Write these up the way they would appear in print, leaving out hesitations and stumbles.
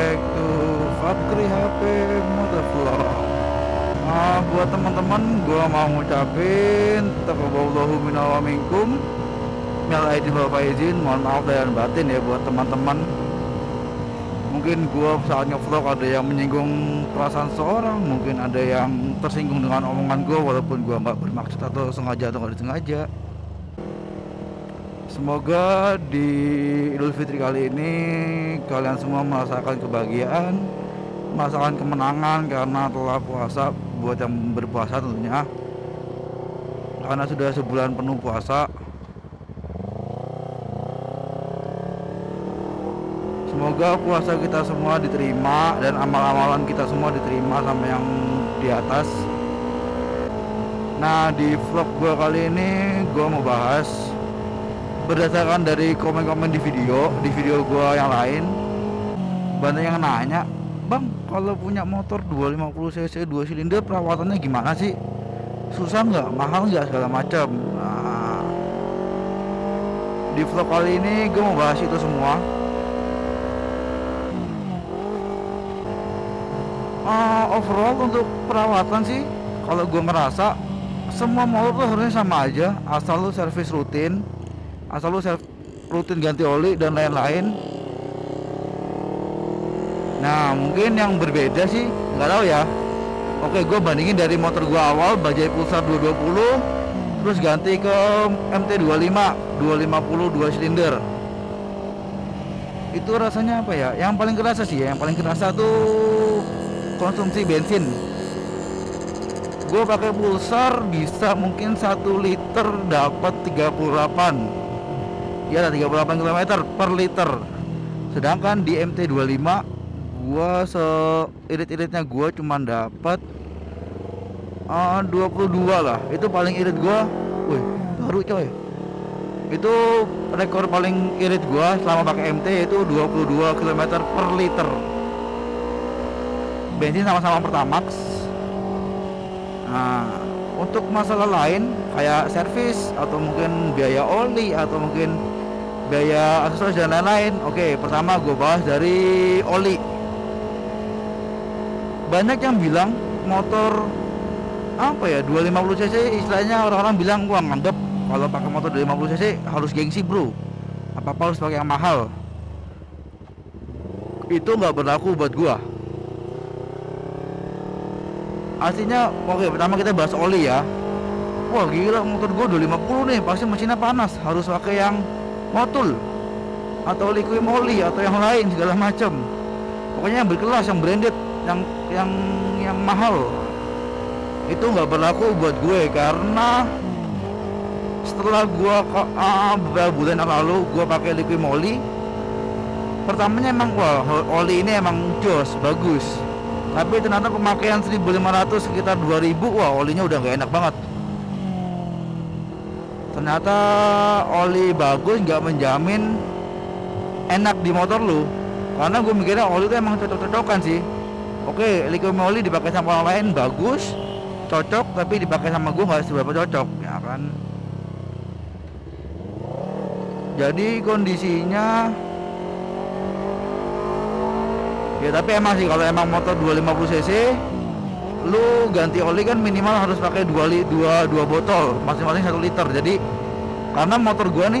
back to factory HP Motovlog. Buat teman-teman, gua mau ngucapin taqabbalallahu minna wa minkum, minal aidin wal faizin, mohon maaf dan batin ya buat teman-teman. Mungkin gua saat ngevlog ada yang menyinggung perasaan seorang, mungkin ada yang tersinggung dengan omongan gua walaupun gua nggak bermaksud atau sengaja atau nggak disengaja. Semoga di Idul Fitri kali ini kalian semua merasakan kebahagiaan, merasakan kemenangan karena telah puasa, buat yang berpuasa tentunya, karena sudah sebulan penuh puasa. Semoga puasa kita semua diterima dan amal-amalan kita semua diterima sama yang di atas. Nah, di vlog gue kali ini gue mau bahas berdasarkan dari komen-komen di video gua yang lain. Banyak yang nanya, "Bang, kalau punya motor 250 cc 2 silinder perawatannya gimana sih? Susah nggak? Mahal nggak?" segala macam. Nah, di vlog kali ini gua mau bahas itu semua. Overall untuk perawatan sih, kalau gua ngerasa semua motor tuh harusnya sama aja, asal lu servis rutin. Asal lu rutin ganti oli dan lain-lain. Nah, mungkin yang berbeda sih nggak tahu ya. Oke, gue bandingin dari motor gue awal Bajaj Pulsar 220, terus ganti ke MT25 250 2 silinder. Itu rasanya apa ya? Yang paling kerasa sih ya, yang paling kerasa tuh konsumsi bensin. Gue pakai Pulsar bisa mungkin 1 liter dapat 38. Ya, 38 km per liter. Sedangkan di MT25 gua seirit-iritnya gua cuman dapat 22 lah. Itu paling irit gua. Wih, baru coy. Itu rekor paling irit gua selama pakai MT yaitu 22 km per liter. Bensin sama-sama Pertamax. Nah, untuk masalah lain kayak servis atau mungkin biaya oli atau mungkin biaya aksesoris dan lain-lain. Oke, pertama gue bahas dari oli. Banyak yang bilang motor apa ya 250 cc, istilahnya orang-orang bilang, "Wah, ngandep kalau pakai motor 250 cc harus gengsi bro, apa-apa harus pakai yang mahal." Itu nggak berlaku buat gue. Artinya, oke, pertama kita bahas oli ya. Wah gila, motor gue 250 nih, pasti mesinnya panas, harus pakai yang Motul atau Liqui Moly atau yang lain segala macam. Pokoknya yang berkelas, yang branded, yang mahal. Itu nggak berlaku buat gue karena setelah gue beberapa bulan yang lalu gue pakai Liqui Moly. Pertamanya emang wah, oli ini emang jos, bagus. Tapi ternyata pemakaian 1500 sekitar 2000, wah olinya udah nggak enak banget. Ternyata oli bagus nggak menjamin enak di motor lu, karena gue mikirnya oli itu emang cocok-cocokan sih. Oke, Liqui Moly dipakai sama orang lain bagus, cocok, tapi dipakai sama gue nggak seberapa cocok, ya kan? Jadi kondisinya ya, tapi emang sih kalau emang motor 250 cc lu ganti oli kan minimal harus pakai dua botol masing-masing 1 liter. Jadi karena motor gua nih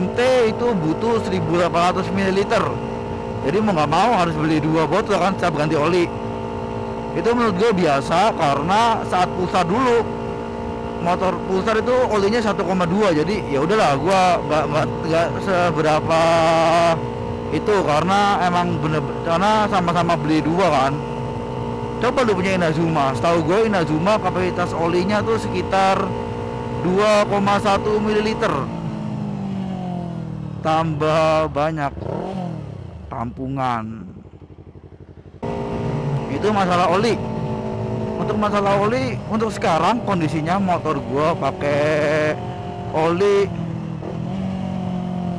MT itu butuh 1800 ml, jadi mau nggak mau harus beli 2 botol kan setiap ganti oli. Itu menurut gue biasa karena saat Pulsar dulu motor Pulsar itu olinya 1,2, jadi ya udahlah gua nggak seberapa itu karena emang karena sama-sama beli 2 kan. Coba lu punya Inazuma, setahu gue Inazuma kapasitas olinya tuh sekitar 2,1 ml, tambah banyak tampungan. Itu masalah oli. Untuk masalah oli, untuk sekarang kondisinya motor gue pakai oli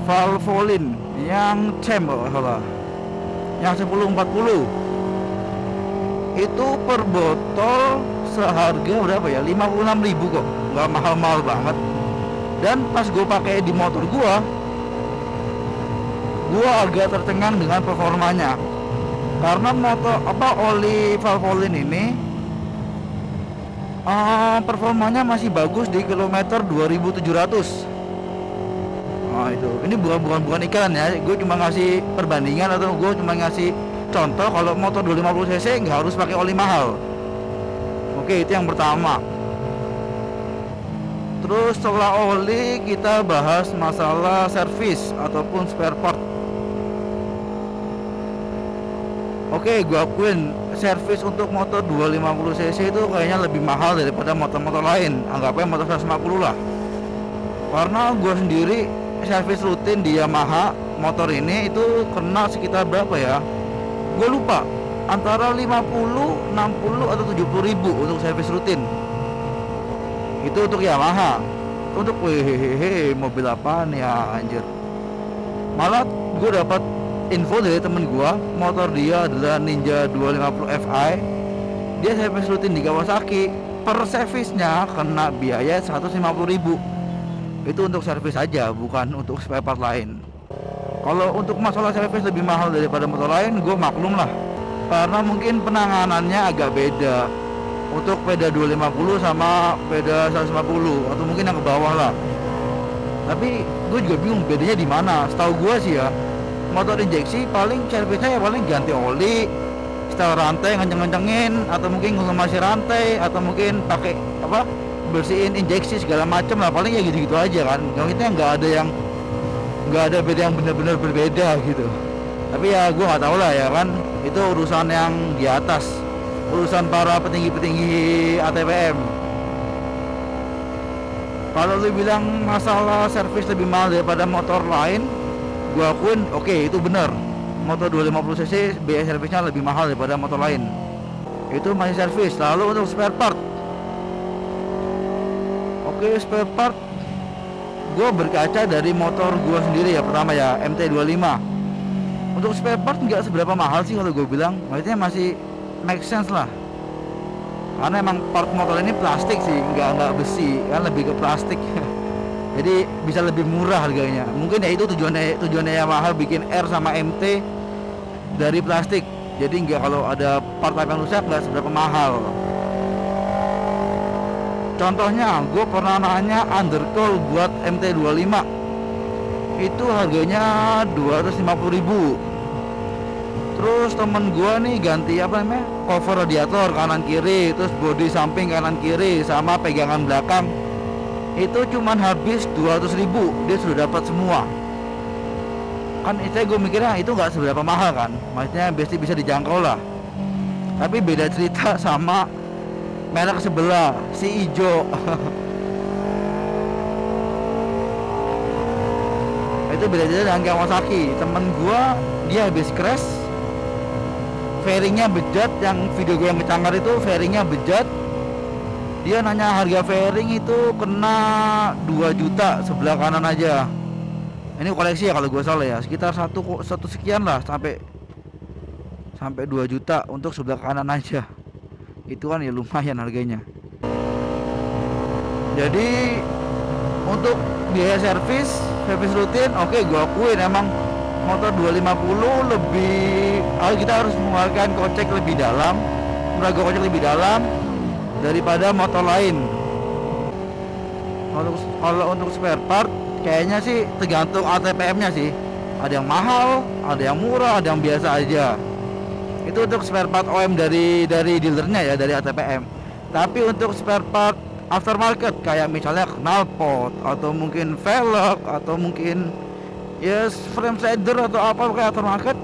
Valvoline yang chamber salah, yang 1040. Itu per botol seharga berapa ya, 56.000 kok, nggak mahal-mahal banget. Dan pas gue pakai di motor gue agak tercengang dengan performanya. karena motor oli Valvoline ini performanya masih bagus di kilometer 2700. Nah, itu ini bukan iklan ya, gue cuma ngasih perbandingan atau gue cuma ngasih contoh kalau motor 250 cc nggak harus pakai oli mahal. Oke, itu yang pertama. Terus setelah oli kita bahas masalah servis ataupun spare part. Oke, gue akuin servis untuk motor 250 cc itu kayaknya lebih mahal daripada motor-motor lain, anggapnya motor 150 lah. Karena gue sendiri servis rutin di Yamaha motor ini itu kena sekitar berapa ya, gue lupa, antara 50, 60 atau 70.000 untuk servis rutin. Itu untuk Yamaha. Untuk hehehe mobil apaan ya anjir. Malah gue dapat info dari temen gue, motor dia adalah Ninja 250 FI. Dia servis rutin di Kawasaki, per servisnya kena biaya 150.000. Itu untuk servis aja, bukan untuk spare part lain. Kalau untuk masalah servis lebih mahal daripada motor lain, gue maklum lah, karena mungkin penanganannya agak beda untuk peda 250 sama peda 150 atau mungkin yang ke bawah lah. Tapi gue juga bingung bedanya di mana. Setahu gue sih ya, motor injeksi paling servisnya ya paling ganti oli, setel rantai kenceng-kencengin, atau mungkin ngomasi rantai, atau mungkin pakai apa bersihin injeksi segala macam lah, paling ya gitu-gitu aja kan. Kalau kita nggak ada beda yang benar-benar berbeda gitu. Tapi ya gue nggak tahu lah ya kan, itu urusan yang di atas, urusan para petinggi-petinggi ATPM. Kalau lu bilang masalah servis lebih mahal daripada motor lain, gua akuin oke, itu benar. Motor 250cc biaya servisnya lebih mahal daripada motor lain. Itu masih servis. Lalu untuk spare part, oke, spare part gua berkaca dari motor gua sendiri ya. Pertama ya MT25. Untuk spare part nggak seberapa mahal sih kalau gua bilang, maksudnya masih make sense lah, karena emang part motor ini plastik sih, nggak besi kan, lebih ke plastik. Jadi bisa lebih murah harganya. Mungkin ya itu tujuannya Yamaha bikin R sama MT dari plastik, jadi nggak, kalau ada part yang rusak nggak seberapa mahal. Contohnya gue pernah nanya undercoil buat MT25 itu harganya 250.000. Terus temen gua nih ganti apa namanya cover radiator kanan kiri, terus bodi samping kanan kiri, sama pegangan belakang, itu cuman habis 200.000, dia sudah dapat semua. Kan itu gue mikirnya itu nggak seberapa mahal kan, maksudnya biasanya bisa dijangkau lah. Tapi beda cerita sama merek sebelah si ijo. Itu beda cerita dengan Kawasaki. Temen gua dia habis crash, fairingnya bejat, yang video gue yang kecanggar itu fairingnya bejat. Dia nanya harga fairing itu kena 2 juta sebelah kanan aja. Ini koleksi ya kalau gue salah ya, sekitar satu sekian lah, sampai 2 juta untuk sebelah kanan aja. Itu kan ya lumayan harganya. Jadi untuk biaya servis rutin, oke, gue akuin emang motor 250 lebih, kita harus mengeluarkan kocek lebih dalam, meraga kocek lebih dalam daripada motor lain. Kalau untuk spare part kayaknya sih tergantung ATPM nya sih, ada yang mahal, ada yang murah, ada yang biasa aja. Itu untuk spare part OM dari dealernya ya, dari ATPM. Tapi untuk spare part aftermarket kayak misalnya knalpot, atau mungkin velg, atau mungkin yes, frame slider atau apa kayak aftermarket,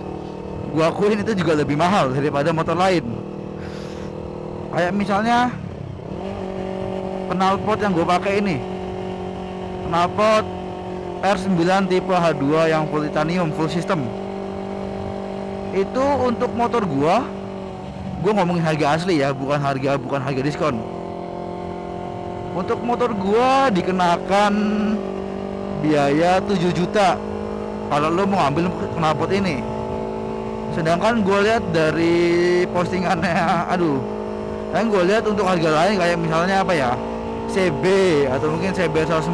gua akuin itu juga lebih mahal daripada motor lain. Kayak misalnya knalpot yang gua pakai ini, knalpot R9 tipe H2 yang full titanium full system. Itu untuk motor gua ngomongin harga asli ya, bukan harga diskon. Untuk motor gua dikenakan biaya 7 juta kalau lo mau ambil knalpot ini. Sedangkan gue lihat dari postingannya, aduh, yang gue lihat untuk harga lain kayak misalnya apa ya, CB atau mungkin CB 150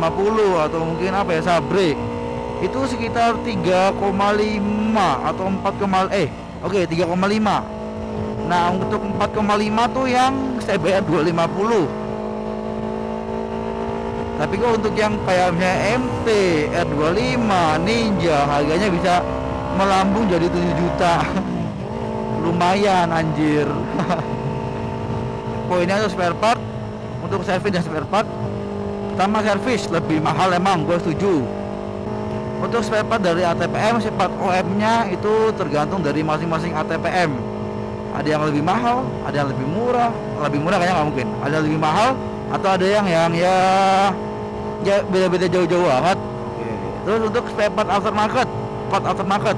atau mungkin apa ya, Sabre, itu sekitar 3,5 atau 4, Oke, 3,5. Nah, untuk 4,5 tuh yang CBR 250. Tapi kok untuk yang kayak MT, R25, Ninja harganya bisa melambung jadi 7 juta. Lumayan anjir. Poinnya tuh spare part, untuk servis dan spare part. Pertama servis lebih mahal emang, gue setuju. Untuk spare part dari ATPM, spare part OM-nya itu tergantung dari masing-masing ATPM. Ada yang lebih mahal, ada yang lebih murah. Lebih murah kayaknya nggak mungkin. Ada lebih mahal, atau ada yang ya beda-beda jauh-jauh banget. Terus untuk spare part aftermarket,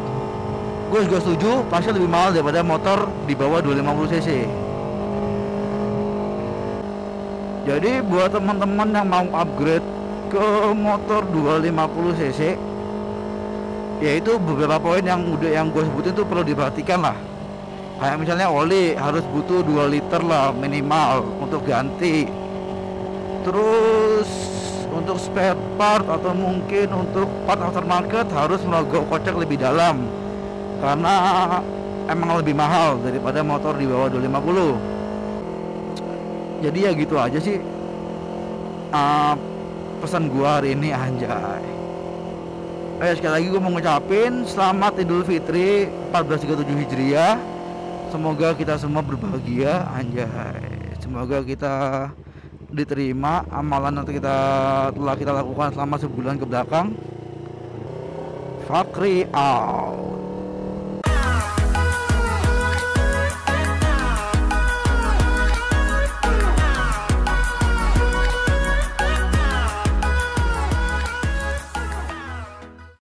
gue juga setuju pasti lebih mahal daripada motor di bawah 250 cc. Jadi buat teman-teman yang mau upgrade ke motor 250 cc, yaitu beberapa poin yang gue sebutin tuh perlu diperhatikan lah. Kayak misalnya oli harus butuh 2 liter lah minimal untuk ganti. Terus untuk spare part atau mungkin untuk part aftermarket harus merogoh kocek lebih dalam karena emang lebih mahal daripada motor di bawah 250. Jadi ya gitu aja sih pesan gua hari ini, anjay. Sekali lagi gua mau ngucapin selamat Idul Fitri 1437 Hijriah. Semoga kita semua berbahagia, anjay. Semoga kita diterima amalan yang telah kita lakukan selama sebulan ke belakang. Fakri out.